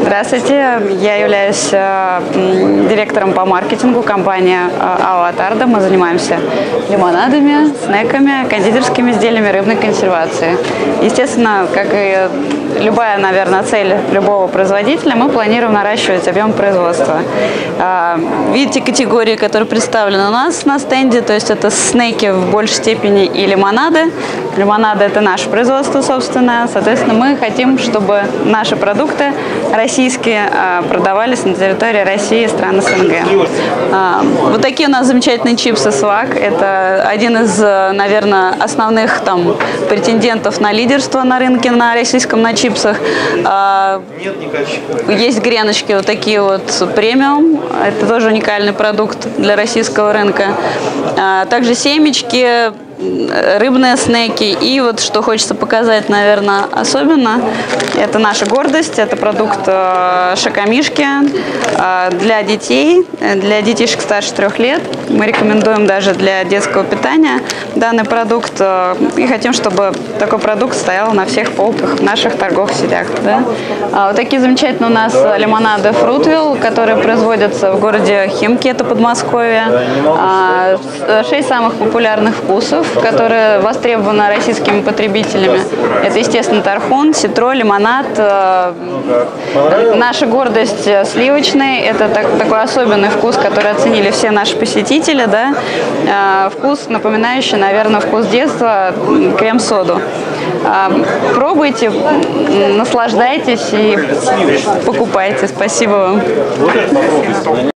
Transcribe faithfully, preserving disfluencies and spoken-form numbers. Здравствуйте, я являюсь директором по маркетингу компании «Атардо». Мы занимаемся лимонадами, снеками, кондитерскими изделиями, рыбной консервацией. Естественно, как и любая, наверное, цель любого производителя, мы планируем наращивать объем производства. Видите категории, которые представлены у нас на стенде, то есть это снеки в большей степени и лимонады. Лимонады – это наше производство, собственно. Соответственно, мы хотим, чтобы наши продукты российские продавались на территории России и стран СНГ. Вот такие у нас замечательные чипсы «Свак». Это один из, наверное, основных там претендентов на лидерство на рынке, на российском, на чипсах. Есть греночки вот такие вот «Премиум». Это тоже уникальный продукт для российского рынка. Также семечки, рыбные снеки. И вот что хочется показать, наверное, особенно, это наша гордость, это продукт Шакамишки для детей, для детишек старше трех лет. Мы рекомендуем даже для детского питания данный продукт и хотим, чтобы такой продукт стоял на всех полках в наших торговых сетях. Да? Вот такие замечательные у нас лимонады Фрутвилл, которые производятся в городе Химки, это Подмосковье. Шесть самых популярных вкусов, которые востребованы российскими потребителями. Это, естественно, тархун, ситро, лимонад. Наша гордость сливочный. Это так, такой особенный вкус, который оценили все наши посетители. Да? Вкус, напоминающий, наверное, вкус детства, крем-соду. Пробуйте, наслаждайтесь и покупайте. Спасибо вам.